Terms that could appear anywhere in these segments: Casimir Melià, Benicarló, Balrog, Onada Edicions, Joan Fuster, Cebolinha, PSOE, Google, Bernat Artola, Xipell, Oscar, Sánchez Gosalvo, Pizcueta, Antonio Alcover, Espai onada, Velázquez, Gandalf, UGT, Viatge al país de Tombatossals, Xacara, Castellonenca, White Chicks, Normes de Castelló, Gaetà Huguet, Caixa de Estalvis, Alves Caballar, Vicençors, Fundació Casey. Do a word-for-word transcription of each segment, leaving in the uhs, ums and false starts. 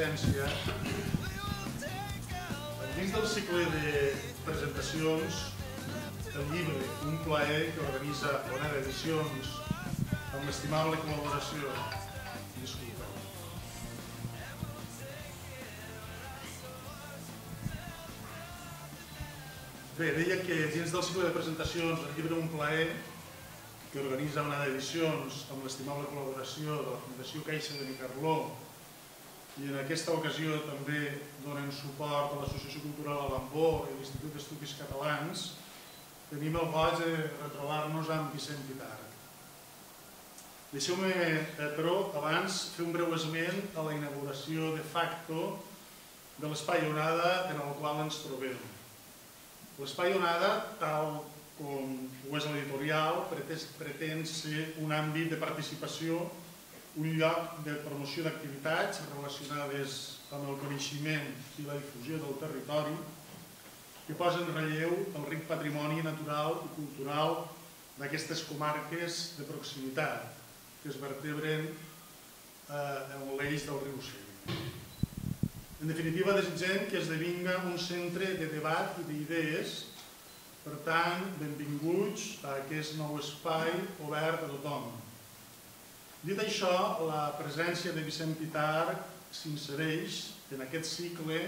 assistència. Dins del cicle de presentacions, el llibre Un plaer, que organitza Onada Edicions amb l'estimable col·laboració. Disculpeu. Bé, deia que dins del cicle de presentacions, el llibre Un plaer, que organitza una d'edicions amb l'estimable col·laboració de la Fundació Casey de Nicarló, i en aquesta ocasió també donen suport a l'Associació Cultural de l'Ambó i l'Institut d'Estudis Catalans, tenim el goig de retrobar-nos amb Vicent Pitarch. Deixeu-me, però, abans fer un breu esment a la inauguració de facto de l'Espai Onada en el qual ens trobem. L'Espai Onada, tal com ho és l'editorial, pretén ser un àmbit de participació, un lloc de promoció d'activitats relacionades amb el coneixement i la difusió del territori, que posa en relleu el ric patrimoni natural i cultural d'aquestes comarques de proximitat que es vertebren en l'eix del riu Segre. En definitiva, desitgem que esdevinga un centre de debat i d'idees. Per tant, benvinguts a aquest nou espai obert a tothom. Dit això, la presència de Vicent Pitarch s'insereix en aquest cicle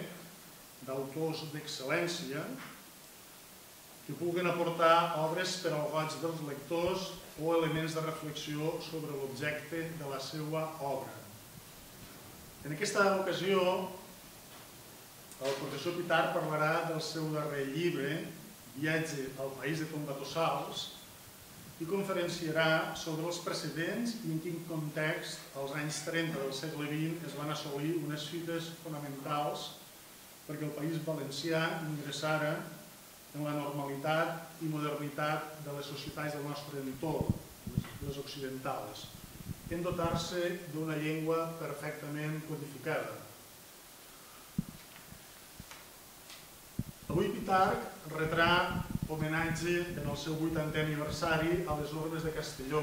d'autors d'excel·lència que puguen aportar obres per al goig dels lectors o elements de reflexió sobre l'objecte de la seva obra. En aquesta ocasió, el professor Pitarch parlarà del seu darrer llibre, Viatge al país de Tombatossals, i conferenciarà sobre els precedents i en quin context als anys trenta del segle vint es van assolir unes fites fonamentals perquè el País Valencià ingressara en la normalitat i modernitat de les societats del nostre entorn, les occidentals, en dotar-se d'una llengua perfectament codificada. Avui Pitarch retrà homenatge en el seu vuitantè aniversari a les Normes de Castelló,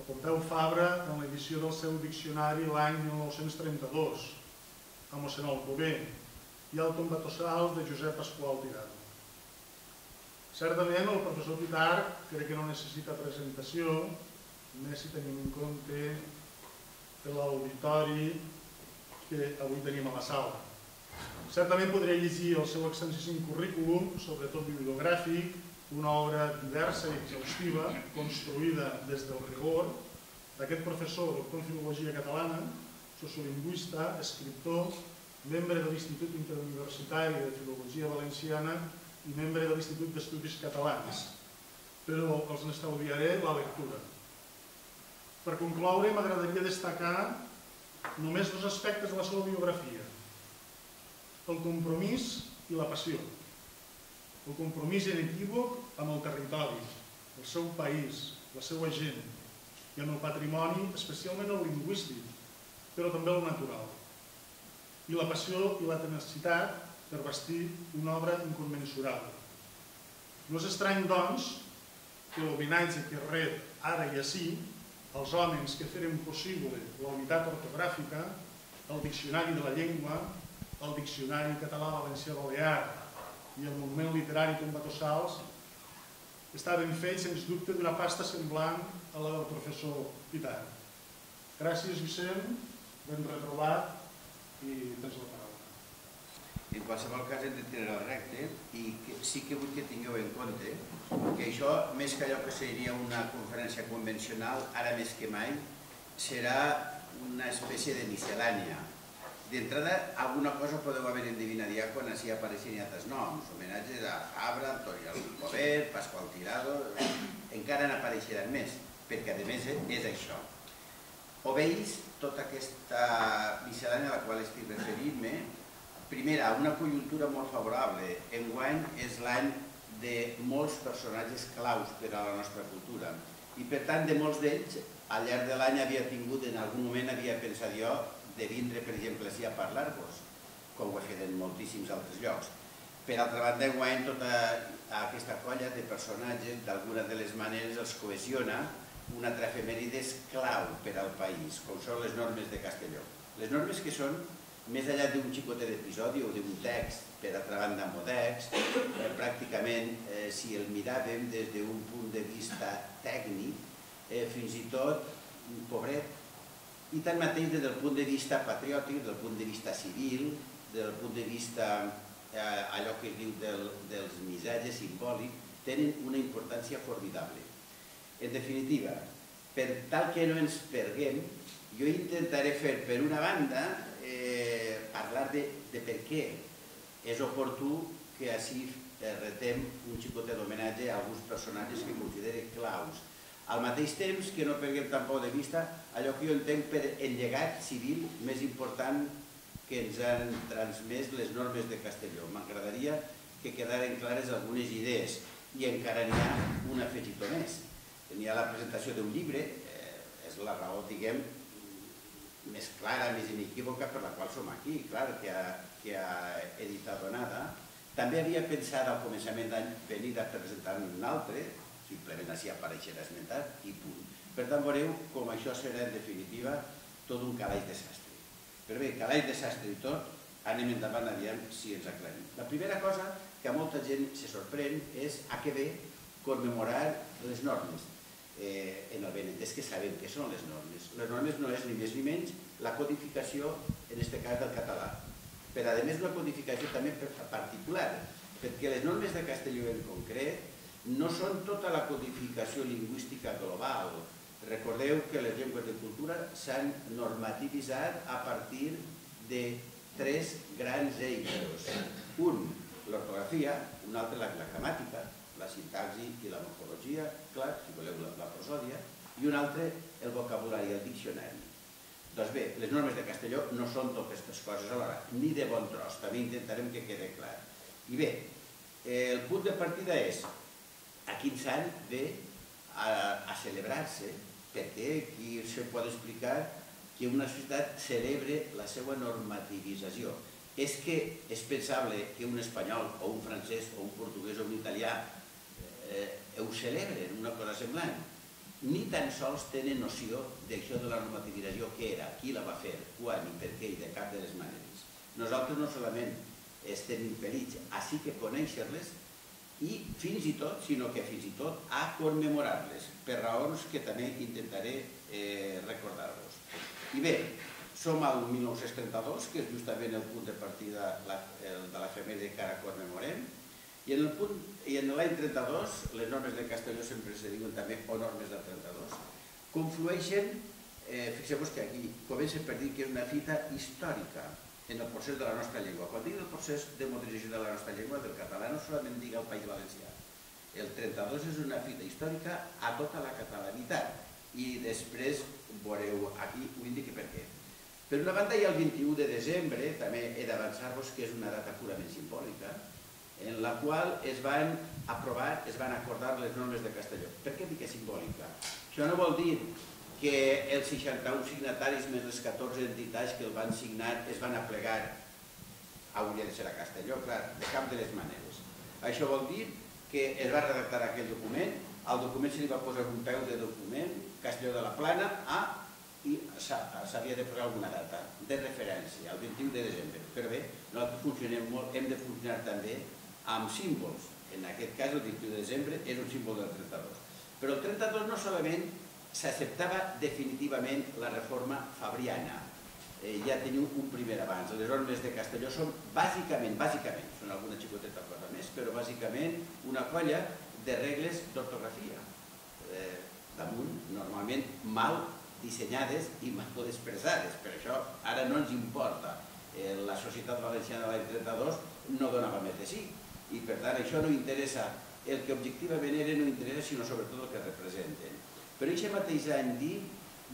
a Pompeu Fabra en l'edició del seu diccionari l'any mil nou-cents trenta-dos, a mossèn Alcover, i al Tombatossals de José Pascual Tirado. Certament, el professor Pitarch crec que no necessita presentació, més si tenim en compte l'auditori que avui tenim a la sala. Certament podré llegir el seu extensíssim currículum, sobretot bibliogràfic, una obra diversa i exhaustiva, construïda des del rigor d'aquest professor, doctor en filologia catalana, sociolingüista, escriptor, membre de l'Institut Interuniversitari de Filologia Valenciana i membre de l'Institut d'Estudis Catalans, però els n'estalviaré la lectura. Per concloure, m'agradaria destacar només dos aspectes de la seva biografia: el compromís i la passió. El compromís inequívoc amb el territori, el seu país, la seva gent, i amb el patrimoni, especialment el lingüístic, però també el natural. I la passió i la tenacitat per bastir una obra incommensurable. No és estrany, doncs, que l'homenatge que rep ara i ací als homes que feren possible la unitat ortogràfica, el diccionari de la llengua, el Diccionari Català Valencià Balear i el monument literari Tombatossals, està ben fet, sens dubte, d'una pasta semblant a la del professor Pitarch. Gràcies, Vicent, ben retrobat, i tens la paraula. En qualsevol cas, hem de tenir el recte, i sí que vull que tingueu en compte que això, més que allò que seria una conferència convencional, ara més que mai, serà una espècie de miscel·lània. D'entrada, alguna cosa podeu haver endevinat ja quan així apareixen altres noms, homenatges a Fabra, Antonio Alcover, Pascual Tirado, encara n'apareixeran més, perquè a més és això. O veus tota aquesta miscel·lània a la qual estic referint-me, primera, una conjuntura molt favorable. Enguany és l'any de molts personatges claus per a la nostra cultura, i per tant de molts d'ells al llarg de l'any havia tingut, en algun moment havia pensat jo, de vindre, per exemple, així a parlar-vos, com ho he fet en moltíssims altres llocs. Per altra banda, enguany tota aquesta colla de personatges, d'alguna de les maneres els cohesiona una altra efemèride clau per al país, com són les normes de Castelló. Les normes que són més enllà d'un xicotet d'episodi o d'un text, per altra banda modext, pràcticament, si el miràvem des d'un punt de vista tècnic, fins i tot pobret, i tanmateix des del punt de vista patriòtic, del punt de vista civil, del punt de vista allò que es diu dels missatges simbòlics, tenen una importància formidable. En definitiva, per tal que no ens perguem, jo intentaré fer, per una banda, parlar de per què és oportú que així retem un xicotet d'homenatge a alguns personatges que considero claus. Al mateix temps que no perguem tampoc de vista allò que jo entenc per el llegat civil més important que ens han transmès les normes de Castelló. M'agradaria que quedaren clares algunes idees i encara n'hi ha un afegitó més. N'hi ha la presentació d'un llibre, és la raó, diguem, més clara, més inequívoca per la qual som aquí, clar, que ha editat Onada. També havia pensat al començament d'any venir a presentar-ne un altre, simplement així apareixerà esmentat i punt. Per tant, veureu com això serà en definitiva tot un calaix de sastre. Però bé, calaix de sastre i tot, anem endavant, aviam si ens aclarim. La primera cosa que a molta gent se sorprèn és a què ve commemorar les normes. En el benentès que sabem què són les normes. Les normes no és ni més ni menys la codificació, en aquest cas del català. Però a més una codificació també particular, perquè les normes de Castelló en concret no són tota la codificació lingüística global. Recordeu que les llengües de cultura s'han normativitzat a partir de tres grans eixos. Un, l'ortografia, un altre la gramàtica, la sintaxi i la morfologia, clar, si voleu la prosòdia, i un altre el vocabulari, el diccionari. Doncs bé, les normes de Castelló no són totes aquestes coses alhora, ni de bon tros, també intentarem que quede clar. I bé, el punt de partida és a quins anys ve a celebrar-se, perquè aquí se pot explicar que una societat celebre la seva normativització. És que és pensable que un espanyol o un francès o un portuguès o un italià ho celebren, una cosa semblant. Ni tan sols tenen noció d'això de la normativització, què era, qui la va fer, quan i per què i de cap de les maneres. Nosaltres no solament estem impedits, així que conèixer-les i fins i tot, sinó que fins i tot a commemorar-les, per raons que també intentaré recordar-vos. I bé, som al mil nou-cents trenta-dos, que és justament el punt de partida de la efemèride que ara commemorem, i en l'any trenta-dos, les normes de Castelló sempre se diuen també o normes del trenta-dos, conflueixen, fixeu-vos que aquí comencen per dir que és una fita històrica, en el procés de la nostra llengua. Quan dic el procés de modernització de la nostra llengua, del català, no solament dic el País Valencià. El trenta-dos és una fita històrica a tota la catalanitat. I després veureu aquí, ho indiqui per què. Per una banda, hi ha el vint-i-u de desembre, també he d'avançar-vos que és una data purament simbòlica, en la qual es van aprovar, es van acordar les normes de Castelló. Per què dic que és simbòlica? Això no vol dir que els seixanta-un signataris més les catorze entitats que el van signar es van aplegar, hauria de ser a Castelló, clar, de cap de les maneres. Això vol dir que es va redactar aquell document, al document se li va posar un peu de document, Castelló de la Plana, a, i s'havia de posar alguna data de referència, el vint-i-u de desembre. Però bé, nosaltres funcionem molt, hem de funcionar també amb símbols. En aquest cas, el vint-i-u de desembre és un símbol del trenta-dos. Però el trenta-dos no solament s'acceptava definitivament la reforma fabriana. Ja teniu un primer abans. Les normes de Castelló són bàsicament, bàsicament, són alguna xicoteta cosa més, però bàsicament una colla de regles d'ortografia. Damunt, normalment mal dissenyades i mal expressades, però això ara no ens importa. La societat valenciana de l'any trenta-dos no donava més de sí, i per tant això no interessa. El que objectivament era no interessa, sinó sobretot el que representen. Però aquest mateix any dir,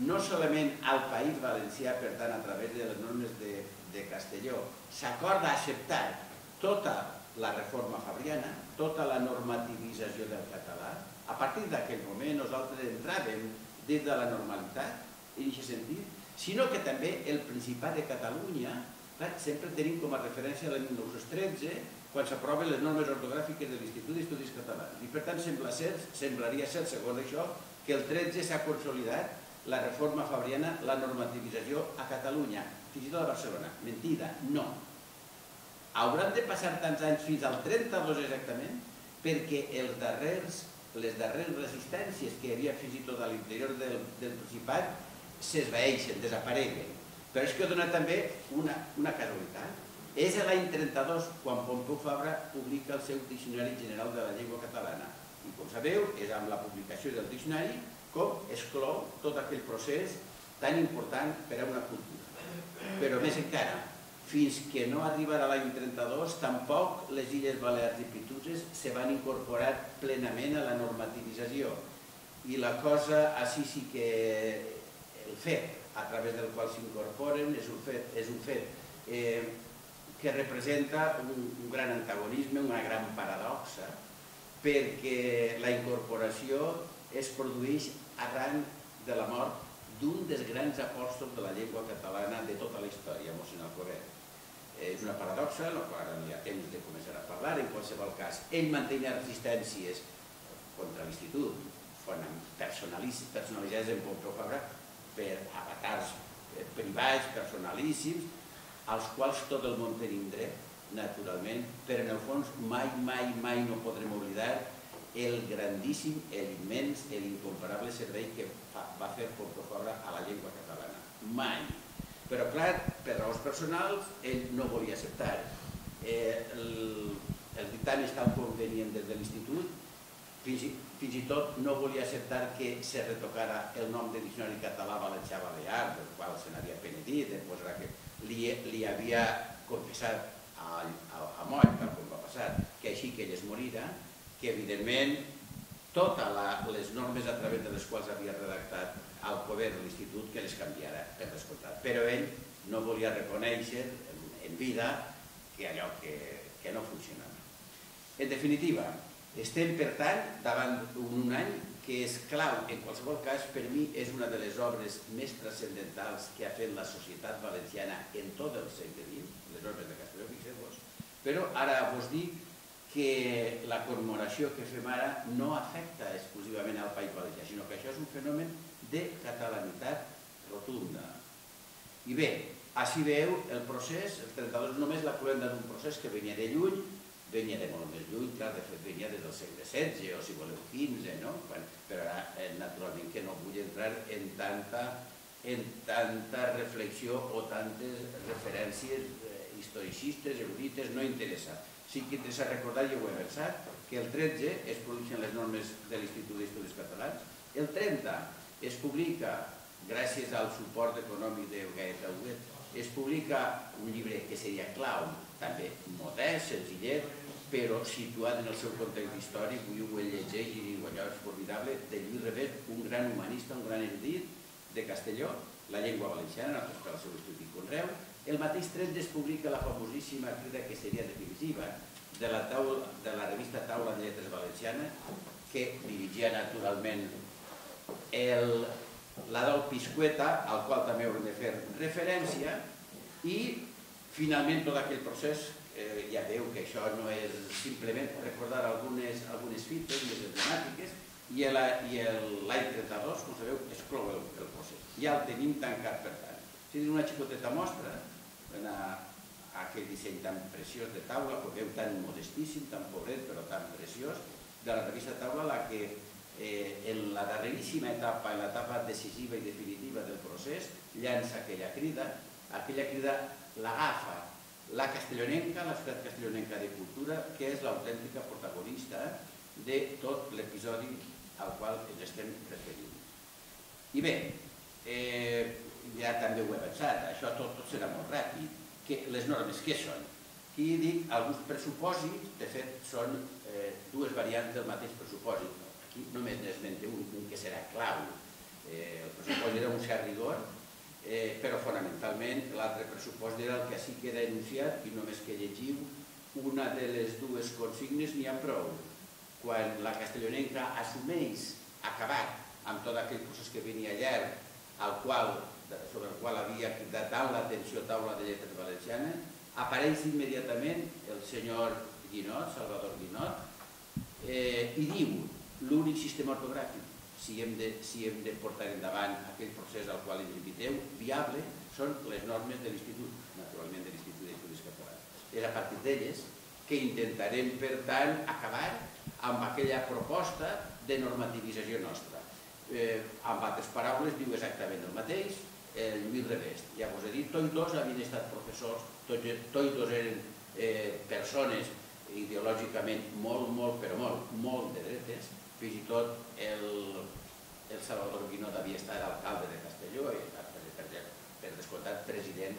no solament al País Valencià, per tant, a través de les normes de Castelló, s'acorda acceptar tota la reforma fabriana, tota la normativització del català. A partir d'aquell moment nosaltres entràvem des de la normalitat, en aquest sentit, sinó que també el Principat de Catalunya, sempre tenim com a referència l'any mil nou-cents tretze, quan s'aproven les normes ortogràfiques de l'Institut d'Estudis Catalans. I per tant, semblaria ser, segons això, que el tretze s'ha consolidat la reforma fabriana, la normativizació a Catalunya, fins i tot a Barcelona. Mentida, no. Hauran de passar tants anys, fins al trenta-dos exactament, perquè els darrers, les darreres resistències que hi havia fins i tot a l'interior del Principat s'esvaeixen, desapareguen. Però és que dona també una casualitat. És l'any trenta-dos quan Pompeu Fabra publica el seu Diccionari General de la Llengua Catalana. I com sabeu, és amb la publicació del diccionari com es clou tot aquell procés tan important per a una cultura. Però més encara, fins que no arribarà l'any trenta-dos, tampoc les Illes Balears i Pituses se van incorporar plenament a la normativizació. I la cosa, així sí que el fet a través del qual s'incorporen és un fet que representa un gran antagonisme, una gran paradoxa, perquè la incorporació es produeix arran de la mort d'un dels grans apòstols de la llengua catalana de tota la història, mossèn Alcover. És una paradoxa, no hi ha temps de començar a parlar, en qualsevol cas. Ell mantenia resistències contra l'Institut, personalitzades en Pompeu Fabra per avatars privats, personalíssims, als quals tot el món tenim dret, naturalment, però en el fons mai, mai, mai no podrem oblidar el grandíssim, l'immens, l'incomparable servei que va fer Pompeu Fabra a la llengua catalana. Mai. Però, clar, per raons personals, ell no volia acceptar. Els dictàmens tal com venien des de l'Institut, fins i tot no volia acceptar que se retocara el nom de Diccionari Català Valencià Balear, del qual se n'havia penedit, li havia confessat a Moll, tal com va passar, que així que ell es morirà, que evidentment totes les normes a través de les quals havia redactat el poder de l'Institut que les canviarà, per descomptat. Però ell no volia reconèixer en vida que allò que no funcionava. En definitiva, estem, per tant, davant d'un any que és clau, en qualsevol cas, per mi és una de les obres més transcendentals que ha fet la societat valenciana en tot el segle vint, les obres de Castelló, fixeu-vos. Però ara vos dic que la commemoració que fem ara no afecta exclusivament al País Valencià, sinó que això és un fenomen de catalanitat rotunda. I bé, així veieu el procés, el trenta-dos només la cloenda d'un procés que venia de lluny, venia de molt més lluny, clar, de fet venia des del segle setze o, si voleu, quinze, no? Però ara, naturalment, que no vull entrar en tanta reflexió o tantes referències historicistes, erudites, no interessa. Sí que interessa recordar, jo ho he pensat, que el tretze es publiquen les normes de l'Institut d'Estudis Catalans, el trenta es publica, gràcies al suport econòmic de Gaetà Huguet, es publica un llibre que seria clau, també modest, senzillet, però situat en el seu context històric, avui ho llegeix i diu allò és formidable, de Lluís Revet, un gran humanista, un gran erudit de Castelló, la llengua valenciana, per al seu estudi Conreu. El mateix tretze es publica la famosíssima crida que seria definitiva de la revista Taula de Lletres Valencianes, que dirigia naturalment l'Adolfo Esqueta, al qual també haurem de fer referència, i finalment, tot aquell procés, ja veu que això no és simplement recordar algunes fites més emblemàtiques, i l'any trenta-dos, com sabeu, es clou el procés. Ja el tenim tancat, per tant. Si tenim una xicoteta mostra, aquest disseny tan preciós de taula, que veu tan modestíssim, tan pobret, però tan preciós, de la revista taula, la que en la darreríssima etapa, en l'etapa decisiva i definitiva del procés, llança aquella crida, aquella crida l'agafa la Castellonenca, la Ciutat Castellonenca de Cultura, que és l'autèntica protagonista de tot l'episodi al qual ens estem referint. I bé, ja també ho he avançat, això tot serà molt ràpid. Les normes, què són? Aquí dic alguns pressupòsits, de fet són dues variants del mateix pressupòsit. Aquí només n'esmenta un que serà clau. El pressupòsit era un cert rigor, però fonamentalment l'altre pressupost era el que sí que era enunciat i només que llegiu una de les dues consignes n'hi ha prou. Quan la Castellonenca assumeix, acabat amb tot aquell procés que venia llarg, sobre el qual havia cridat tant l'atenció Taula de Lletres Valencianes, apareix immediatament el senyor Guinot, Salvador Guinot, i diu l'únic sistema ortogràfic si hem de portar endavant aquell procés al qual ens inviteu, viable, són les normes de l'Institut, naturalment de l'Institut d'Estudis Catalans. És a partir d'elles que intentarem, per tant, acabar amb aquella proposta de normativizació nostra. Amb altres paraules, diu exactament el mateix, el mil revés. Ja us he dit, tots dos havien estat professors, tots dos eren persones ideològicament molt, molt, però molt, molt de dretes. Fins i tot el Salvador Guinot havia estat alcalde de Castelló, havia estat, per descomptat, president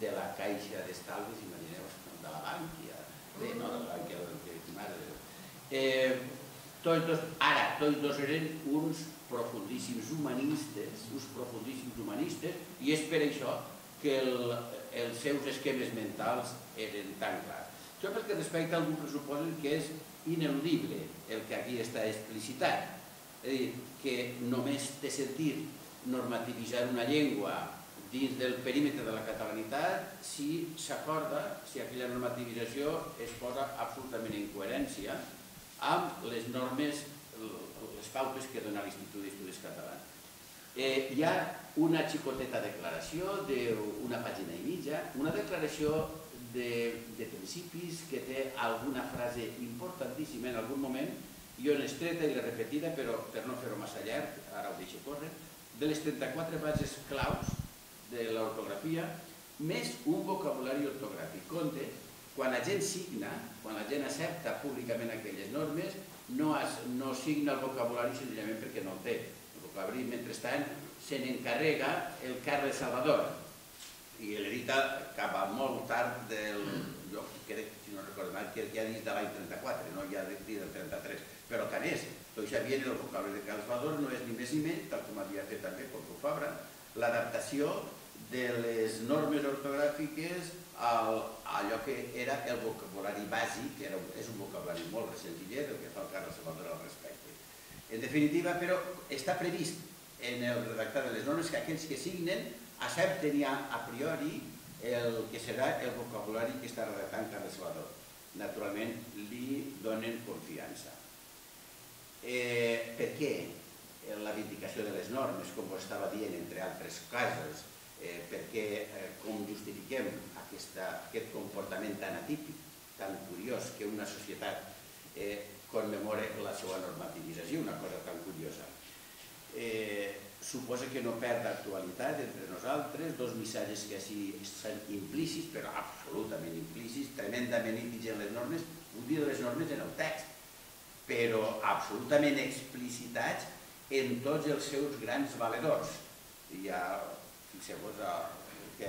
de la Caixa de Estalvis, imagineu-vos, de la Bànquia, de la Bànquia de Madrid. Ara, tots dos eren uns profundíssims humanistes, uns profundíssims humanistes, i és per això que els seus esquemes mentals eren tan clars. Això perquè respecte a algun pressupost que és ineludible el que aquí està explicitat, és a dir, que només té sentit normativitzar una llengua dins del perímetre de la catalanitat si s'acorda, si aquella normativització es posa absolutament en coherència amb les normes, les pautes que dona l'Institut d'Estudis Catalans. Hi ha una xicoteta declaració d'una pàgina i mitja, una declaració de principis que té alguna frase importantíssima en algun moment, jo l'he estreta i l'he repetida, però per no fer-ho massa llarg, ara ho deixo córrer, de les trenta-quatre bases claus de l'ortografia, més un vocabulari ortogràfic. Compte, quan la gent signa, quan la gent accepta públicament aquelles normes, no signa el vocabulari senzillament perquè no el té. El vocabulari, mentrestant, se n'encarrega el Carles Salvador, i l'edita cap a molt tard del... jo crec, si no recordo mal, que ja dins de l'any trenta-quatre, no ja dins del trenta-tres, però tant és, tot ja viene el vocabulari de Carles Salvador, no és ni més ni menys, tal com havia fet també Pompeu Fabra, l'adaptació de les normes ortogràfiques a allò que era el vocabulari bàsic, que és un vocabulari molt senzillet, el que fa el Carles Salvador al respecte. En definitiva, però, està previst en el redactat de les normes que aquells que signen accepten ja a priori el que serà el vocabulari que està redactant Carles Salvador. Naturalment, li donen confiança. Per què la vindicació de les normes, com ho estava dient, entre altres casos, per què, com justifiquem aquest comportament tan atípic, tan curiós, que una societat commemora la seva normativització, una cosa tan curiosa. Suposa que no perd actualitat entre nosaltres, dos missatges que sí són implícits, però absolutament implícits, tremendament íntims en les normes, un dia de les normes en el text, però absolutament explicitats en tots els seus grans valedors. Ja fixeu-vos que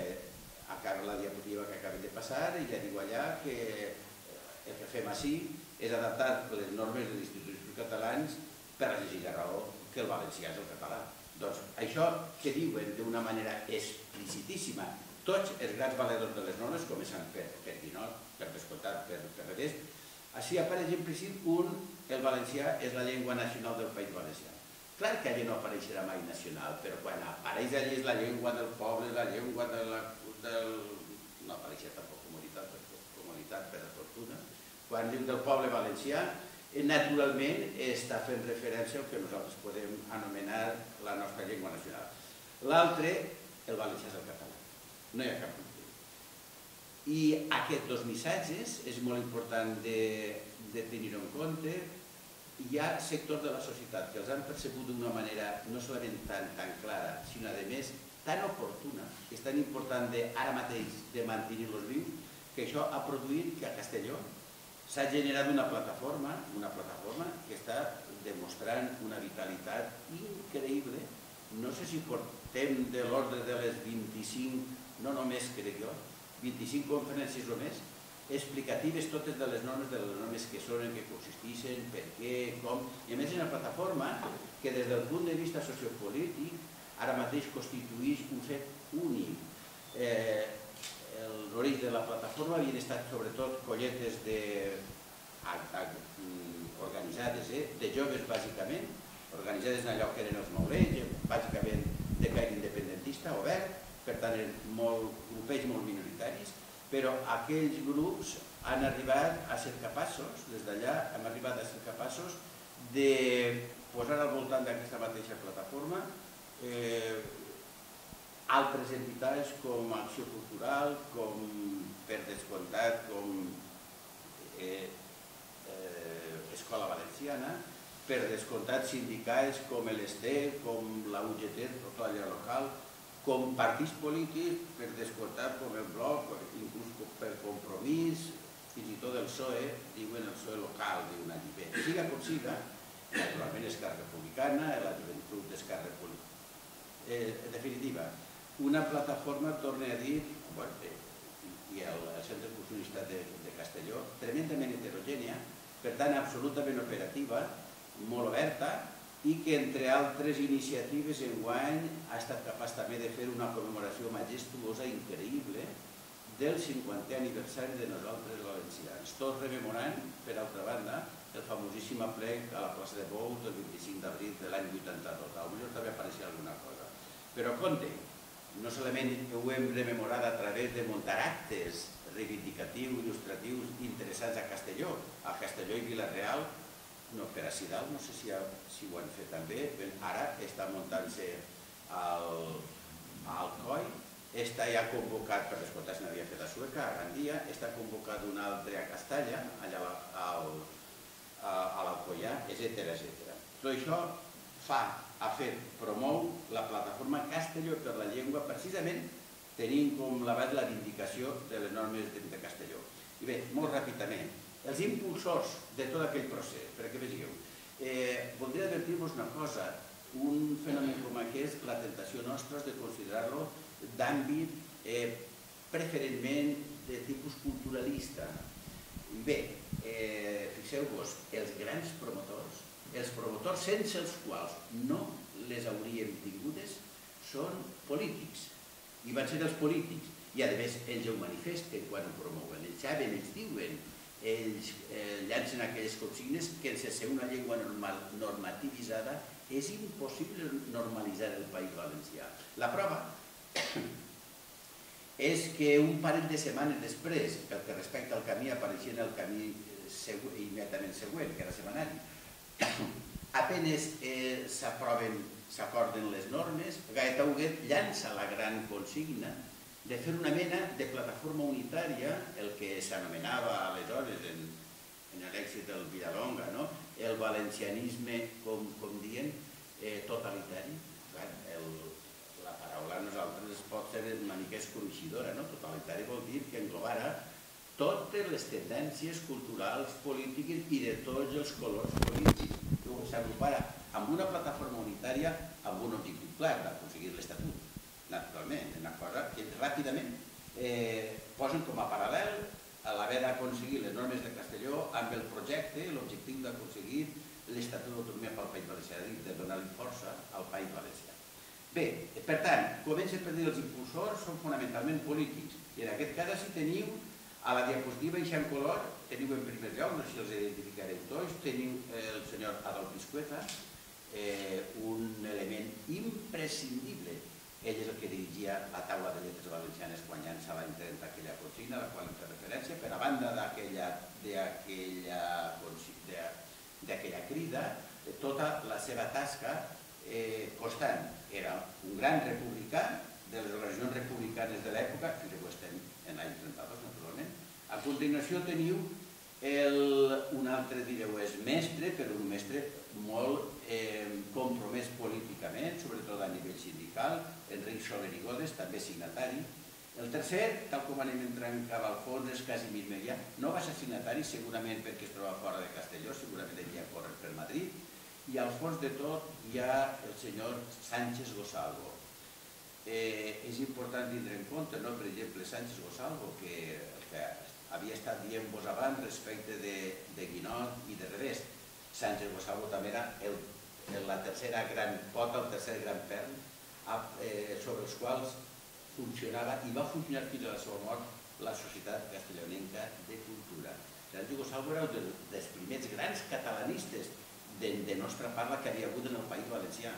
acaba la diapositiva que acabem de passar i ja diu allà que el que fem així és adaptar les normes de l'Institut Catalans per a llegir la raó que el valencià és el català. Doncs això que diuen d'una manera explicitíssima tots els grans valedors de les normes, començant per Guinot, per Pizcueta, per Redes, així apareix implícit un, el valencià és la llengua nacional del País Valencià. Clar que allà no apareixerà mai nacional, però quan apareix allà és la llengua del poble, la llengua del... no apareixerà tampoc comunitat, comunitat per fortuna. Quan diu del poble valencià, naturalment està fent referència al que nosaltres podem anomenar la nostra llengua nacional. L'altre, el valencià és el català. No hi ha cap dubte. I aquests dos missatges és molt important de tenir-ho en compte. Hi ha sectors de la societat que els han percebut d'una manera no solament tan clara, sinó a més tan oportuna, que és tan important ara mateix de mantenir-los vius, que això ha produït que a Castelló s'ha generat una plataforma, una plataforma que està demostrant una vitalitat increïble. No sé si portem de l'ordre de les vint-i-cinc, no només crec jo, vint-i-cinc conferències o més, explicatives totes de les normes, de les normes que són, en què consisteixen, per què, com... I a més és una plataforma que des del punt de vista sociopolític ara mateix constitueix un fet únic. L'origen de la plataforma havien estat sobretot colletes organitzades de joves, bàsicament, organitzades en allò que eren els maulets, bàsicament de caire independentista, obert, per tant eren grupells molt minoritaris, però aquells grups han arribat a ser capaços, des d'allà hem arribat a ser capaços de posant al voltant d'aquesta mateixa plataforma altres entitats com Acció Cultural, com per descomptat, com Escola Valenciana, per descomptat sindicats com l'E S T E, com la U G T, tota allà local, com partits polítics, per descomptat com el Bloc, inclús per Compromís, fins i tot el P S O E, diuen el P S O E local, diuen allí bé. Siga com siga, naturalment Esquerra Republicana, la joventut d'Esquerra Republicana. En definitiva, una plataforma, torna a dir, i el Centre Excursionista de Castelló, tremendament heterogènia, per tant absolutament operativa, molt oberta, i que entre altres iniciatives enguany ha estat capaç també de fer una commemoració majestuosa i increïble del cinquantè aniversari de nosaltres valencians, tot rememorant, per altra banda, el famosíssim aplec a la plaça de Bous del vint-i-cinc d'abril de l'any vuitanta-dos. Potser també apareixia alguna cosa. Però compte, no solament ho hem rememorat a través de muntar actes reivindicatius, il·lustratius, interessants a Castelló, a Castelló i Vila-real, no, per a Sidal, no sé si ho han fet també, ara està muntant-se al C O I, està ja convocat, per descomptat si n'havia fet a Sueca, a Gandia, està convocat un altre a Castalla, allà a l'Alcoià, etcètera, etcètera. Tot això fa, ha fet, promou la plataforma Castelló per la llengua, precisament tenint com l'abast la vindicació de les normes de Castelló. I bé, molt ràpidament, els impulsors de tot aquell procés, perquè veieu, voldria advertir-vos una cosa, un fenomen com aquest, la tentació nostra és de considerar-lo d'àmbit preferentment de tipus culturalista. Bé, fixeu-vos, els grans promotors, els promotors sense els quals no les hauríem tingudes, són polítics, i van ser els polítics, i a més ells ho manifesten quan ho promouen, ells saben, ells diuen, ells llancen aquelles consignes que sense una llengua normativitzada és impossible normalitzar el País Valencià. La prova és que un parell de setmanes després, pel que respecta al camí, apareixia en el camí immediatament següent, que era setmanari, apenes s'acorden les normes, Gaetà Huguet llança la gran consigna de fer una mena de plataforma unitària, el que s'anomenava aleshores en l'èxit del Villalonga, el valencianisme, com dient, totalitari. La paraula a nosaltres pot ser una mica escruixidora, totalitari vol dir que englobara totes les tendències culturals, polítiques i de tots els colors polítics. S'agrupara amb una plataforma unitària amb un objectiu clar, d'aconseguir l'Estatut. Naturalment, una cosa que ràpidament posen com a paral·lel l'haver d'aconseguir les normes de Castelló amb el projecte, l'objectiu d'aconseguir l'Estatut d'Autonomia pel País Valencià, de donar-li força al País Valencià. Bé, per tant, comencen per dir els impulsors són fonamentalment polítics, i en aquest cas si teniu a la diapositiva i en color, teniu en primer lloc, no sé si els identificareu tots, teniu el senyor Adolfo Esqueta, un element imprescindible. Ell és el que dirigia la Taula de Lletres Valencianes quan llança l'any trenta aquella consigna a la qual em fa referència, per a banda d'aquella crida, tota la seva tasca constant. Era un gran republicà de les organitzacions republicanes de l'època, fins que ho estem en l'any trenta-dos, naturalment. A continuació teniu un altre, direu, és mestre, però un mestre molt compromès políticament, sobretot a nivell sindical, Enric Soler i Godes, també signatari. El tercer, tal com anem entrant cap al fons, és Casimir Melià. No va ser signatari segurament perquè es trobava fora de Castelló, segurament havia corret per Madrid, i al fons de tot hi ha el senyor Sánchez Gosalvo. És important tindre en compte, no?, per exemple, Sánchez Gosalvo, que havia estat dient-vos abans respecte de Guinot i de revés. Sánchez Gosalvo també era la tercera gran pota, el tercer gran pern, sobre els quals funcionava i va funcionar fins a la seva mort la Societat Castellonenca de Cultura. Sánchez Gosalvo era un dels primers grans catalanistes de nostra parla que havia hagut en el País Valencià,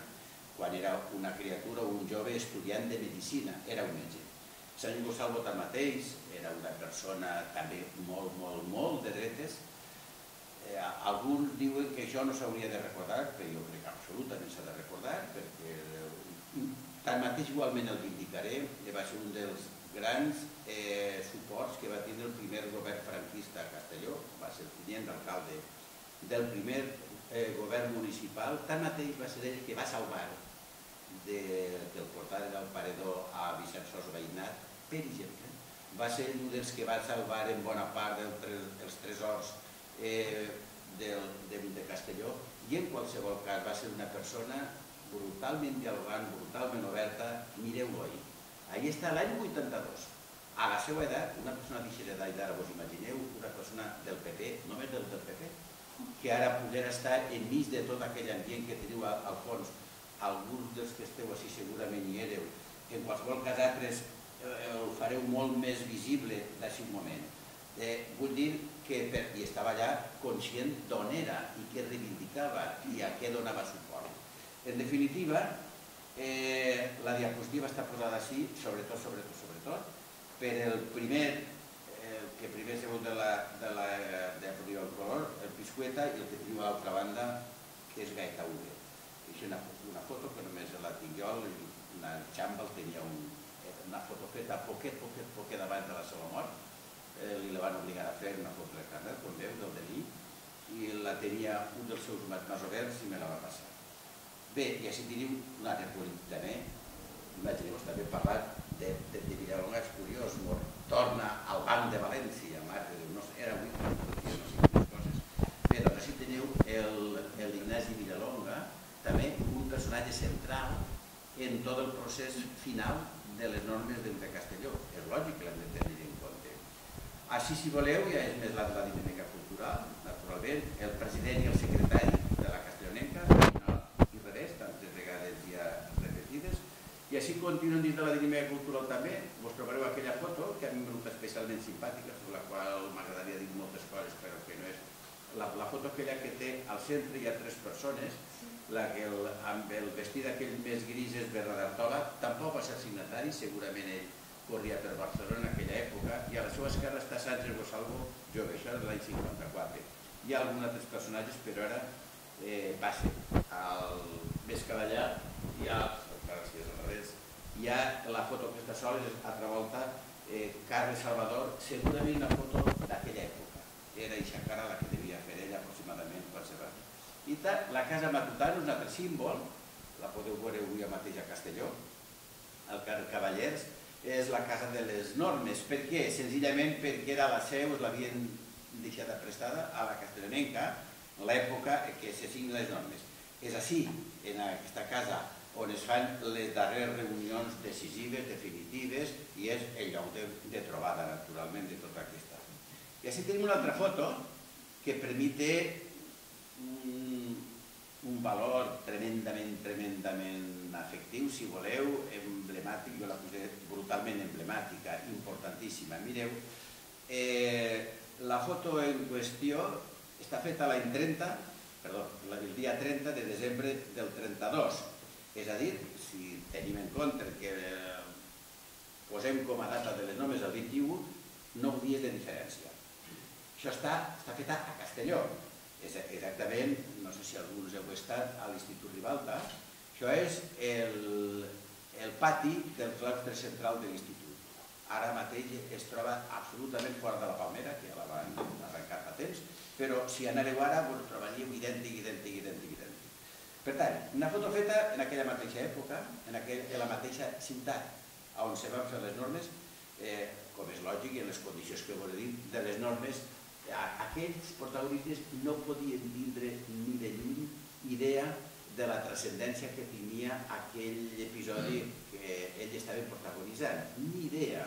quan era una criatura o un jove estudiant de medicina, era un metge. Sánchez Gosalvo Tarmateis era una persona també molt, molt, molt de dretes, Alguns diuen que això no s'hauria de recordar, però jo crec que absolutament s'ha de recordar, perquè tanmateix igualment el vindicaré, va ser un dels grans suports que va tindre el primer govern franquista a Castelló, va ser el tinent d'alcalde del primer govern municipal, tanmateix va ser ell que va salvar del portal del paredó a Vicençors veïnat, per exemple. Va ser un dels que va salvar en bona part dels tresors de Castelló i en qualsevol cas va ser una persona brutalment dialogant, brutalment oberta. Mireu-ho ahir. Ahir està l'any vuitanta-dos. A la seva edat, una persona d'eixa edat, ara vos imagineu, una persona del P P, només del P P, que ara poder estar enmig de tot aquell ambient que teniu al fons, alguns dels que esteu així segurament hi éreu, que en qualsevol cas altres ho fareu molt més visible d'així un moment. Vull dir que hi estava allà conscient d'on era i què reivindicava i a què donava suport. En definitiva, la diapositiva està posada així, sobretot, sobretot, sobretot, per el primer, que primer s'ha vist de la diapositiva en color, el Pizcueta, i el que teniu a l'altra banda, que és Gaetà Huguet. És una foto que només la tinc jo, una xamba, tenia una foto feta poquet, poquet, poquet abans de la seva mort, li la van obligar a fer una foto de càmera, com veu, del Delí, i la tenia un dels seus matins oberts i me la va passar. Bé, i així teniu un altre polític també, imagineu-vos també parlat de Villalonga, és curiós, torna al banc de València, mare de Déu, era avui, no sé quines coses. Bé, doncs així teniu l'Ignasi Villalonga, també un personatge central en tot el procés final de les normes de Castelló. És lògic que l'hem de tenir. Així, si voleu, ja és més la dinàmica cultural, naturalment, el president i el secretari de la Castellonenca, i revés, tantes vegades ja repetides, i així continuen dins de la dinàmica cultural també. Vos trobareu aquella foto, que a mi m'ha resultat especialment simpàtica, sobre la qual m'agradaria dir moltes coses, però que no és. La foto aquella que té al centre hi ha tres persones, amb el vestit aquell més gris és Bernat Artola, tampoc va ser signatari, segurament ell corria per Barcelona en aquella època, i a la seva esquerra està Sánchez Gosalvo, João Besar, de l'any cinquanta-quatre. Hi ha alguns altres personatges, però ara va ser el Alves Caballar, hi ha la foto que està sola, és a Travolta, Carles Salvador, segurament una foto d'aquella època. Era Xacara la que devia fer ella aproximadament per ser ràpid. I la casa Matutana, un altre símbol, la podeu veure avui mateix a Castelló, el carrer Cavallers, és la casa de les normes. Per què? Senzillament perquè era la seu, l'havien deixat prestada a la Castellonenca, en l'època en què s'assignen les normes. És així, en aquesta casa, on es fan les darreres reunions decisives, definitives, i és el lloc de trobada, naturalment, de tota aquesta. I així tenim una altra foto que per mi té un valor tremendament, tremendament afectiu, si voleu, emblemàtic, jo la considero brutalment emblemàtica, importantíssima. Mireu, la foto en qüestió està feta l'any trenta, perdó, el dia trenta de desembre del trenta-dos, és a dir, si tenim en compte que posem com a data de les normes el vint-i-u, nou dies de diferència. Això està feta a Castelló. Exactament, no sé si alguns heu estat a l'Institut d'Estudis. Això és el pati del claustre central de l'Institut. Ara mateix es troba absolutament fora de la palmera, que ja la van arrencar fa temps, però si anareu ara ho trobaríeu idèntic, idèntic, idèntic, idèntic. Per tant, una foto feta en aquella mateixa època, en la mateixa ciutat on se van fer les normes, com és lògic i en les condicions que voleu dir de les normes, aquells protagonistes no podien tindre ni de lluny idea de la transcendència que tenia aquell episodi que ell estava protagonitzant. Ni idea,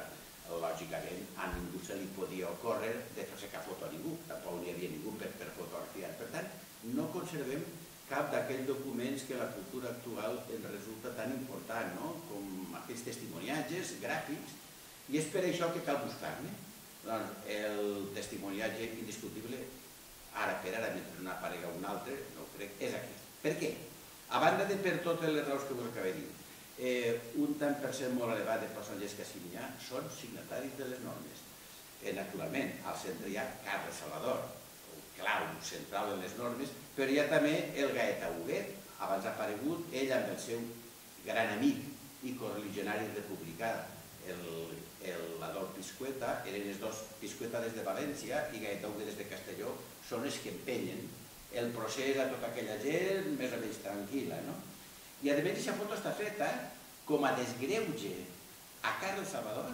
lògicament, a ningú se li podia ocórrer de fer-se cap foto a ningú, tampoc n'hi havia ningú per fotografiar. Per tant, no conservem cap d'aquells documents que la cultura actual ens resulta tan important, com aquells testimoniatges gràfics, i és per això que cal buscar-ne. Doncs el testimoniatge indiscutible, ara per ara, mentre una aparega o una altra, no ho crec, és aquest. Per què? A banda de per totes les raons que vos acabeu dit, un tant per cent molt elevat de personatges que s'hi ha són signataris de les normes. Naturalment, al centre hi ha Carles Salvador, clau, central en les normes, però hi ha també el Gaetà Huguet, abans aparegut, ell amb el seu gran amic i correligionari republicà, l'Adolfo Esqueta, eren els dos, Pizcueta des de València i Gaetà Huguet des de Castelló, són els que empenyen el procés a tota aquella gent més o menys tranquil·la, no? I a més, aquesta foto està feta com a desgreuge a Carles Salvador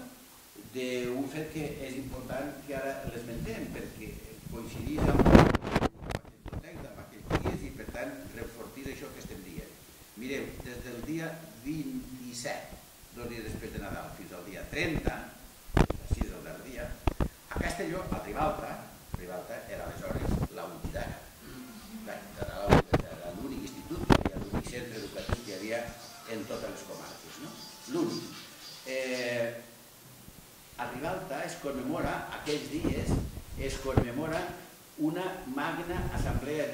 d'un fet que és important que ara l'esmentem, perquè coincidís amb aquest context, amb aquells dies, i per tant reforçar això que estem dient. Mireu, des del dia vint-i-set, dos dies després de Nadal, fins al dia trenta, així és el darrer dia, a Castelló, a Ribalta, Ribalta era aleshores la unitat, era l'únic institut, l'únic centre educatiu que hi havia en totes les comarques, no? L'únic. A Ribalta es commemora, aquells dies, es commemora una magna assemblea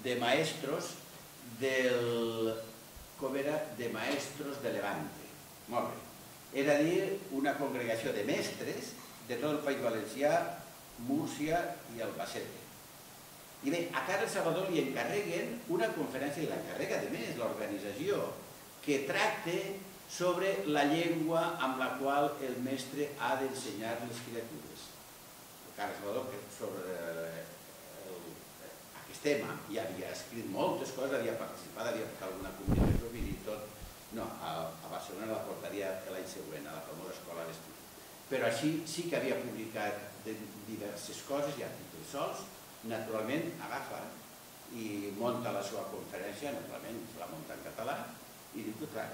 de maestros del... com era? De maestros de Levante. Molt bé. És a dir, una congregació de mestres de tot el País Valencià, Múrcia i Albacete. I bé, a Carles Salvador li encarreguen una conferència, i l'encarrega de més l'organització, que tracte sobre la llengua amb la qual el mestre ha d'ensenyar les criatures. Carles Salvador, sobre... tema, i havia escrit moltes coses, havia participat, havia fet alguna comunicació, fins i tot, no, a Barcelona la portaria l'any següent, a la famosa escola d'estiu. Però així sí que havia publicat diverses coses i articles sols, naturalment agafa i munta la seva conferència, naturalment la munta en català, i diu que, clar,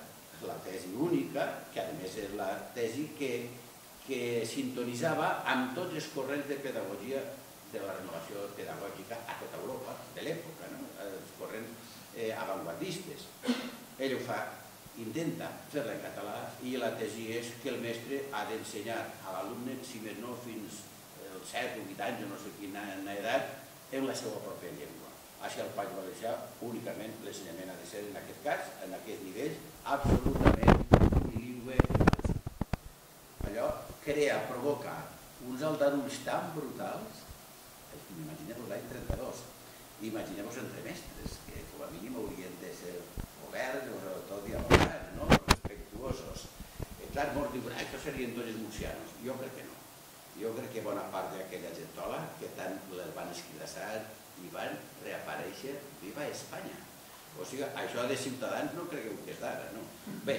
la tesi única, que a més és la tesi que sintonitzava amb tots els corrents de pedagogia de la renovació pedagògica a tota Europa, de l'època, els corrents avantguardistes. Ell ho fa, intenta fer-la en català, i la tesi és que el mestre ha d'ensenyar a l'alumne, si més no fins als set o vuit anys o no sé quina edat, en la seva pròpia llengua. Així el País Valencià, únicament l'ensenyament ha de ser, en aquest cas, en aquest nivell, absolutament bilingüe. Allò crea, provoca uns aldarulls tan brutals. Imagineu-vos l'any trenta-dos, imagineu-vos entre mestres, que com a mínim haurien de ser oberts, o sobretot dialogants, no? Respectuosos. Clar, molts diuen, això serien tots els murcianos. Jo crec que no. Jo crec que bona part d'aquella gentola, que tant les van esquilaçar i van reaparèixer, viva Espanya. O sigui, això de Ciutadans no cregueu que és d'ara, no? Bé,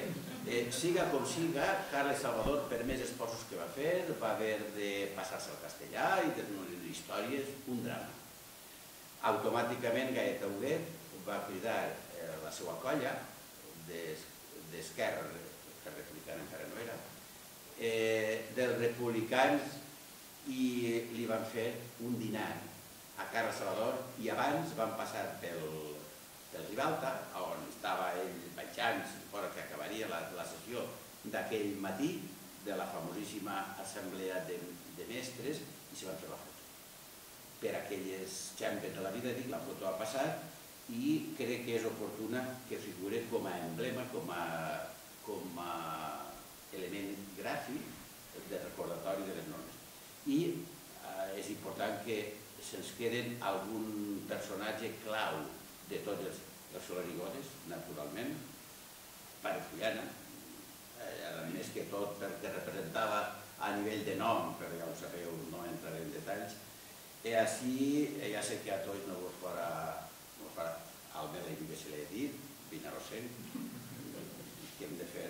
siga com siga, Carles Salvador, per més esforços que va fer, va haver de passar-se al castellà i de fer unes històries, un drama. Automàticament Gaetà Huguet va cridar la seva colla d'esquerra, que republicana encara no era, dels republicans, i li van fer un dinar a Carles Salvador, i abans van passar pel... del Ribalta, on estava ell penjant, fora que acabaria la sessió d'aquell matí de la famosíssima assemblea de mestres, i s'hi van fer la foto. Per aquelles xampes de la vida, dic, la foto ha passat, i crec que és oportuna que figure com a emblema, com a element gràfic de recordatori de les normes. I és important que se'ns queden algun personatge clau de tots els Soler i Godes, naturalment, parefullana, a més que tot perquè representava a nivell de nom, però ja ho sabeu, no entraré en detalls, i així, ja sé que a tots no vos farà, al meu amic que se l'he dit, Vinarocent, que hem de fer,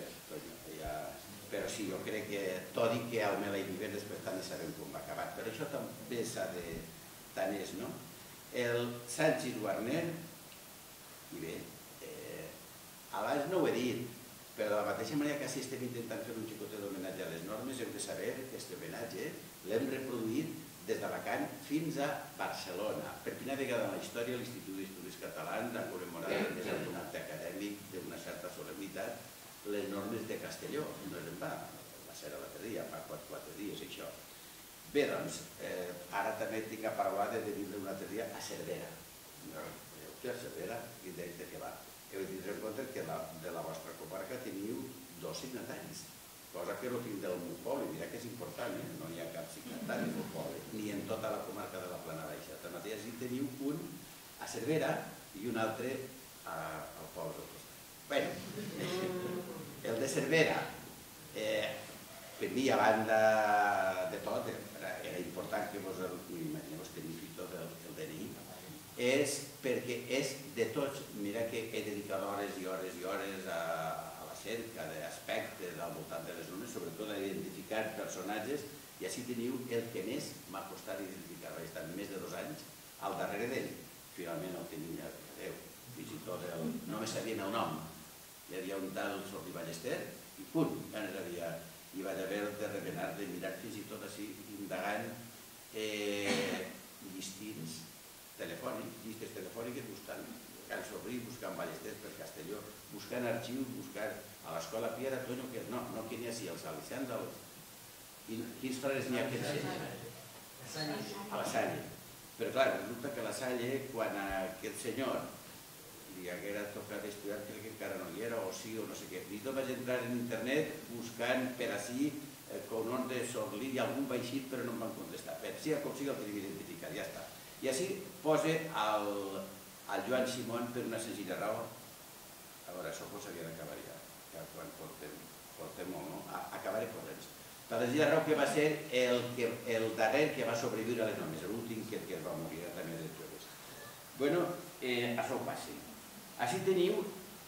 però sí, jo crec que, tot i que al meu amic després tant de saber com va acabar, però això també s'ha de... tant és, no? El Sánchez Gosalvo, i bé, abans no ho he dit, però de la mateixa manera que si estem intentant fer un xicotet d'homenatge a les normes, heu de saber que aquest homenatge l'hem reproduït des d'Alacant fins a Barcelona. Per primera vegada en la història, l'Institut d'Estudis Catalans ha commemorat des d'un acte acadèmic d'una certa solemnitat les normes de Castelló. No és en va, va ser l'altre dia, fa quatre dies, això. Bé, doncs, ara també tinc a parlar de vindre un altre dia a Cervera. Cervera i de què va. Heu de tindre en compte que de la vostra comarca teniu dos signataris, cosa que no tinc del monopoli, mira que és important, no hi ha cap signat. muntanya del poble, ni en tota la comarca de la Plana Baixa. Tanmateix hi teniu un a Cervera i un altre al poble del costat. Bé, el de Cervera, per mi, a banda de tot, era important que vos el teniu i tot el D N I, és perquè és de tots. Mira que he dedicat hores i hores i hores a la cerca d'aspectes al voltant de les zones, sobretot a identificar personatges, i així teniu el que més m'ha costat identificar. He estat més de dos anys al darrere d'ell. Finalment el tenia a Déu. Fins i tot no me sabien el nom. Hi havia un tal Sordi Ballester i punt, ja no sabia. I vaig haver de remenar, de mirar fins i tot així, indagant llistins telefònics, llistes telefòniques, buscant Sobrí, buscant Ballesters per Castelló, buscant arxius, buscant a l'escola Piera, no, no, que n'hi ha si els alicians, quins frares n'hi ha que ensenyen? A la Salle. Però clar, resulta que a la Salle, quan aquest senyor li haguera tocat estudiar, crec que encara no hi era, o sí, o no sé què. I tot vaig entrar en internet buscant per ací con on de Sorlí i algun baixit, però no em van contestar. Bé, si aconsiga el tenim identificat, ja està. I així posa el Joan Simón per una senzilla raó. A veure, això ho s'havia d'acabar ja, que quan portem molt, no? Acabaré corrents. Per la senzilla raó que va ser el darrer que va sobreviure a les normes, l'últim que es va morir també de joves. Bueno, això ho passi. Així teniu,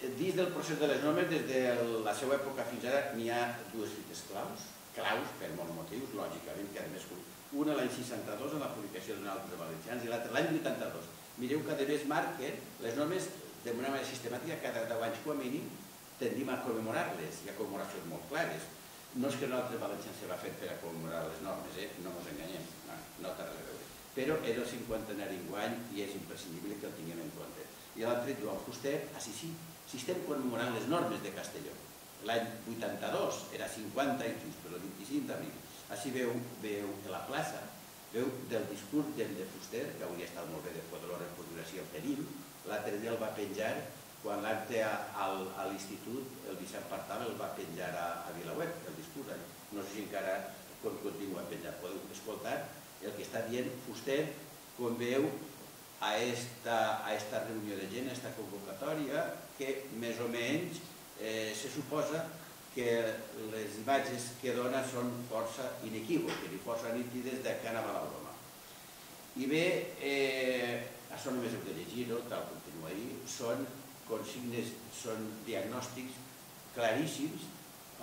dins del procés de les normes, des de la seva època fins ara, n'hi ha dues fites claus, claus per molts motius, lògicament, que a més, una l'any seixanta-dos en la publicació d'un altre de Valencians i l'altra l'any vuitanta-dos. Mireu que a més marquen les normes d'una manera sistemàtica, cada deu anys com a mínim tendim a commemorar-les, hi ha commemoracions molt clares. No és que l'altre Valencians se va fer per a commemorar les normes, no ens enganyem, no t'ha de veure. Però és el cinquantenari enguany i és imprescindible que el tinguem en compte. I l'altre, Joan Fuster, així sí, si estem commemorant les normes de Castelló. L'any vuitanta-dos era cinquanta anys just, però el vint-i-cinc d'abril. Així veu de la plaça, veu del discurs de Fuster, que avui ha estat molt bé de fotre la reproducció que tenim, l'altre dia el va penjar, quan l'acte a l'institut, el Vicent Pitarch el va penjar a VilaWeb, el discurs. No sé si encara continua penjat. Podeu escoltar el que està dient Fuster, com veu a aquesta reunió de gent, a aquesta convocatòria, que més o menys se suposa que les imatges que dona són força inequívoques i força nítides de que anava la broma. I bé, això només heu de llegir-ho, tal com continua ahir, són consignes, són diagnòstics claríssims.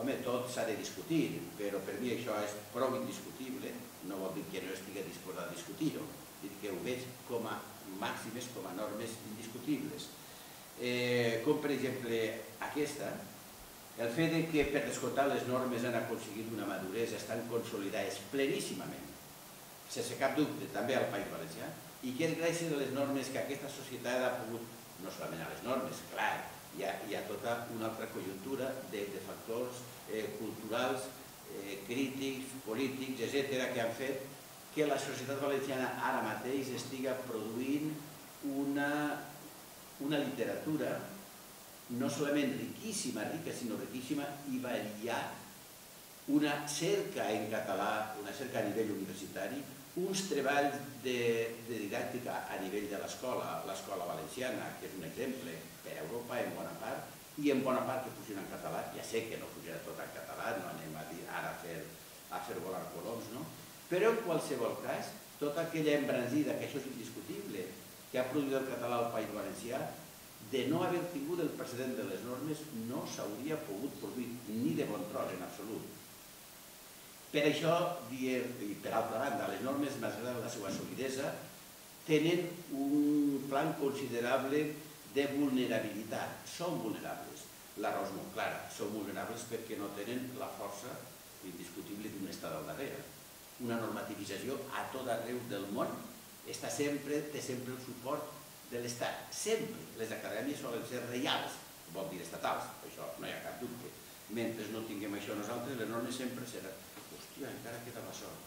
Home, tot s'ha de discutir, però per mi això és prou indiscutible, no vol dir que no estigui disposat a discutir-ho, dir que ho veig com a màximes, com a normes indiscutibles. Com per exemple aquesta, el fet que per descomptat les normes han aconseguit una maduresa, estan consolidades pleníssimament, sense cap dubte, també al País Valencià, i que és gràcies a les normes que aquesta societat ha pogut, no solament a les normes, clar, hi ha tota una altra conjuntura de factors culturals, crítics, polítics, etcètera, que han fet que la societat valenciana ara mateix estiga produint una literatura no solament riquíssima, rica, sinó riquíssima i variada, una cerca en català, una cerca a nivell universitari, uns treballs de didàctica a nivell de l'escola, l'escola valenciana, que és un exemple per a Europa en bona part, i en bona part que funciona en català, ja sé que no funciona tot en català, no anem a dir ara a fer volar coloms, no? Però en qualsevol cas, tota aquella embranzida, que això és indiscutible, que ha produït el català al País Valencià, de no haver tingut el precedent de les normes no s'hauria pogut produir ni de bon tros en absolut. Per això, i per altra banda, les normes, malgrat la seva solidesa, tenen un plan considerable de vulnerabilitat. Són vulnerables, la raó és molt clara, són vulnerables perquè no tenen la força indiscutible d'un estat al darrere. Una normativizació a tot arreu del món té sempre el suport de l'Estat. Sempre. Les acadèmies solen ser reials, vol dir estatals, això no hi ha cap dubte. Mentre no tinguem això nosaltres, les normes sempre seran... Hòstia, encara queda la sort.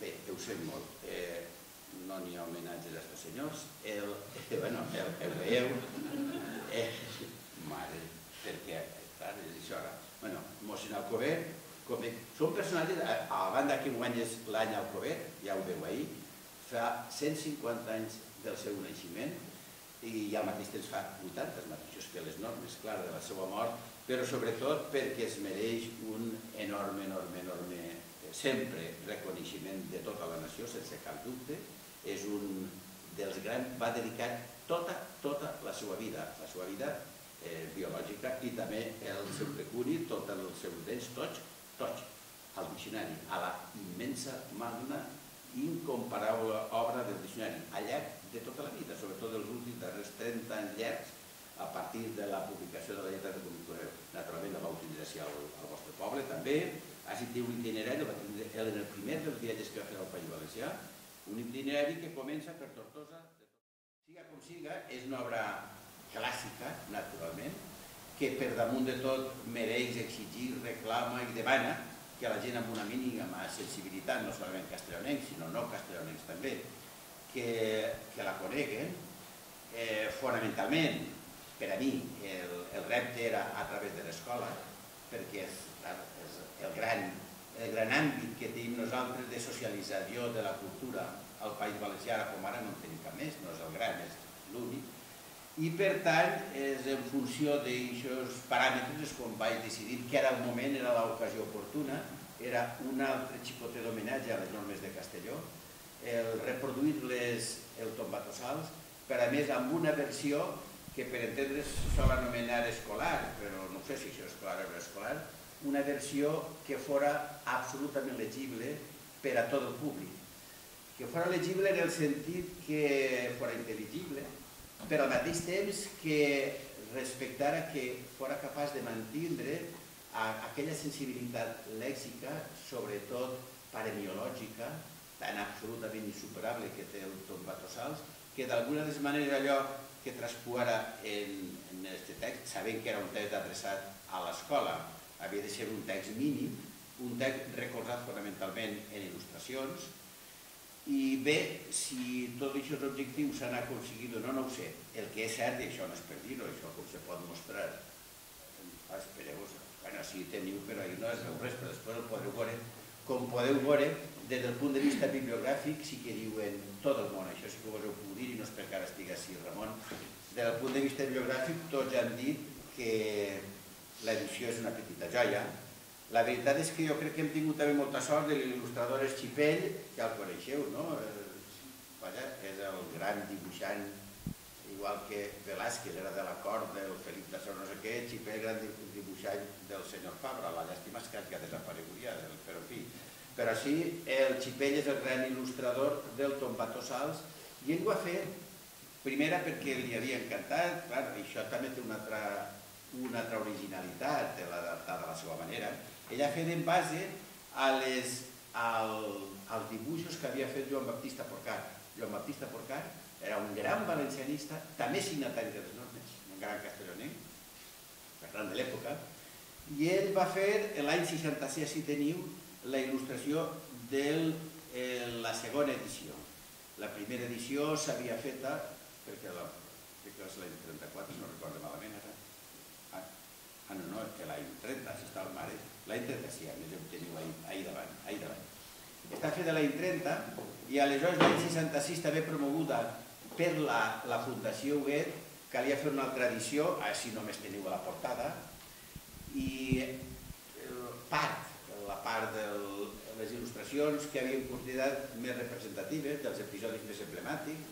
Bé, ho sent molt. No n'hi ha homenatges a aquests senyors. Bueno, el veieu. Mare, perquè... Bueno, mossèn Alcover, Com dic, són personatges, a la banda que guany és l'any Alcover, ja ho veu ahir, fa cent cinquanta anys del seu naixement i al mateix temps fa vuitanta, els mateixos que les normes, clar, de la seva mort, però sobretot perquè es mereix un enorme, enorme, enorme, sempre reconeixement de tota la nació, sense cap dubte. És un dels grans, va dedicar tota, tota la seva vida, la seva vida biològica i també el seu precuri, tot el seu temps, tots, tots, al diccionari, a la immensa, magna, incomparable obra del diccionari, al llarg de tota la vida, sobretot els últims darrers trenta anys llargs, a partir de la publicació de la lletra de Comiteu. Naturalment la va utilitzar al vostre poble, també. Així té un itinerari, en el primer dels viatges que va fer al País Valencià, un itinerari que comença per Tortosa. Siga com siga, és una obra clàssica, naturalment, que per damunt de tot mereix, exigir, reclama i demana que la gent amb una mínima sensibilitat, no solament castellonencs, sinó no castellonencs també, que la coneguen. Fonamentalment, per a mi, el repte era a través de l'escola, perquè és el gran àmbit que tenim nosaltres de socialització de la cultura al País Valencià, com ara no en tenim cap més, no és el gran, és l'únic. I per tant, en funció d'aquests paràmetres, com vaig decidir que era el moment, era l'ocasió oportuna, era un altre xicotet d'homenatge a les normes de Castelló, reproduir-les el Tombatossals, per a més amb una versió que per entendre's sol anomenar escolar, però no sé si això és escolar o escolar, una versió que fora absolutament legible per a tot el públic. Que fora legible en el sentit que fora intel·ligible, però al mateix temps que respectara que fos capaç de mantindre aquella sensibilitat lèxica, sobretot paremiològica, tan absolutament insuperable que té el Tombatossals, que d'alguna de les maneres allò que traspuara en aquest text, sabent que era un text adreçat a l'escola, havia de ser un text mínim, un text recolzat fonamentalment en il·lustracions. I bé, si tots aquests objectius s'han aconseguit o no, no ho sé. El que és cert, i això no és per dir-ho, això com se pot mostrar, espereu-vos, bueno, si teniu, però ahir no es veu res, però després el podreu veure. Com podeu veure, des del punt de vista bibliogràfic sí que diuen tot el món, això sí que ho vos ho puc dir i no és perquè ara estigui així, Ramon. Des del punt de vista bibliogràfic tots ja han dit que l'edició és una petita joia. La veritat és que jo crec que hem tingut també molta sort de l'il·lustrador Xipell, que el coneixeu, no? És el gran dibuixant, igual que Velázquez era de la cort del Felip Tassó, no sé què, Xipell era el dibuixant del senyor Fabra, la llàstima és que ha desaparegut ja, però en fi. Però sí, el Xipell és el gran il·lustrador del Tombatossals i ell ho ha fet, primera perquè li havia encantat, clar, això també té una altra... una altra originalitat de l'adaptada a la seva manera. Ell ha fet en base als dibuixos que havia fet Joan Baptista Porcar. Joan Baptista Porcar era un gran valencianista, també signatari de les normes, un gran castellonenc, per tant de l'època, i ell va fer l'any seixanta-sis, si teniu, la il·lustració de la segona edició. La primera edició s'havia feta, crec que és l'any trenta-quatre, no recordo malament ara, ah no, no, és que l'any trenta, si està el mare, l'any trenta sí, a més ho teniu ahir davant. Està feta l'any trenta i aleshores l'any seixanta-sis també promoguda per la Fundació Huguet, calia fer una altra edició, així només teniu a la portada, i part, la part de les il·lustracions que havien considerat més representatives, dels episodis més emblemàtics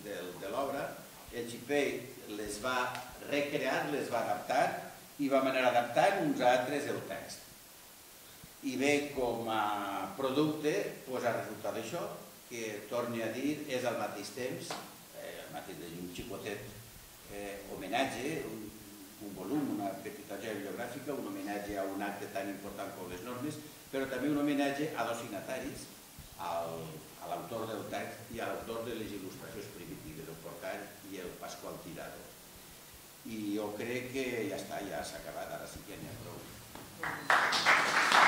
de l'obra, el Xipell les va recrear, les va adaptar, i vam anar adaptant uns altres el text. I bé, com a producte, doncs ha resultat això, que torni a dir, és al mateix temps, al mateix temps un xicotet homenatge, un volum, una petita joia bibliogràfica, un homenatge a un acte tan important com les normes, però també un homenatge a dos signataris, a l'autor del text i a l'autor de les il·lustracions primitives, el Porcar i el Pascual Tirado. I jo crec que ja està, ja s'ha acabat, ara sí que n'hi ha prou.